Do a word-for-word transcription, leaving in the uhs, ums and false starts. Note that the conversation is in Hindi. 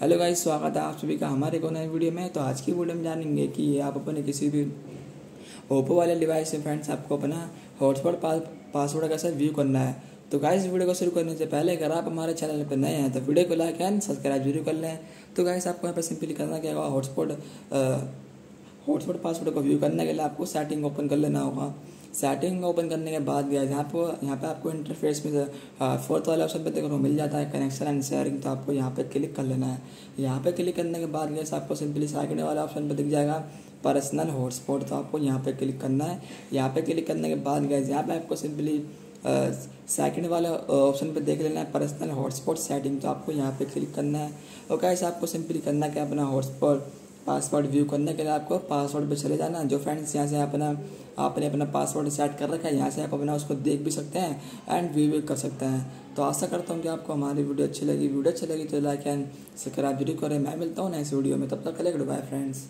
हेलो गाइस, स्वागत है आप सभी का हमारे को नए वीडियो में। तो आज की वीडियो में जानेंगे कि आप अपने किसी भी ओप्पो वाले डिवाइस से फ्रेंड्स आपको अपना हॉटस्पॉट पास पासवर्ड कैसे व्यू करना है। तो गाइस वीडियो को शुरू करने से पहले अगर आप हमारे चैनल पर नए हैं तो वीडियो को लाइक एंड सब्सक्राइब जरूर कर लें। तो गाइस आपको यहाँ पर सिंपली करना क्या होगा, हॉटस्पॉट हॉटस्पॉट पासवर्ड को व्यू करने के लिए आपको सेटिंग ओपन कर लेना होगा। सेटिंग ओपन करने के बाद गया यहाँ पर यहाँ पे आपको इंटरफेस में फोर्थ वाला ऑप्शन पे देखो मिल जाता है कनेक्शन एंड शेयरिंग, तो आपको यहाँ पे क्लिक कर लेना है। यहाँ पे क्लिक करने के बाद गया आपको सिंपली सेकंड वाला ऑप्शन पे दिख जाएगा पर्सनल हॉटस्पॉट, तो आपको यहाँ पे क्लिक करना है। यहाँ पे क्लिक करने के बाद गया यहाँ पे आपको सिंपली सेकंड वाला ऑप्शन पे देख लेना है पर्सनल हॉटस्पॉट सेटिंग, तो आपको यहाँ पे क्लिक करना है। और कैसे आपको सिंपली करना क्या, अपना हॉटस्पॉट पासवर्ड व्यू करने के लिए आपको पासवर्ड पे चले जाना। जो फ्रेंड्स यहाँ से अपना आपने अपना पासवर्ड सेट कर रखा है यहाँ से आप अपना उसको देख भी सकते हैं एंड व्यू भी कर सकते हैं। तो आशा करता हूँ कि आपको हमारी वीडियो अच्छी लगी। वीडियो अच्छी लगी तो लाइक एंड सब्सक्राइब जरूर करें। मैं मिलता हूँ नेक्स्ट वीडियो में, तब तक के लिए गुड बाय फ्रेंड्स।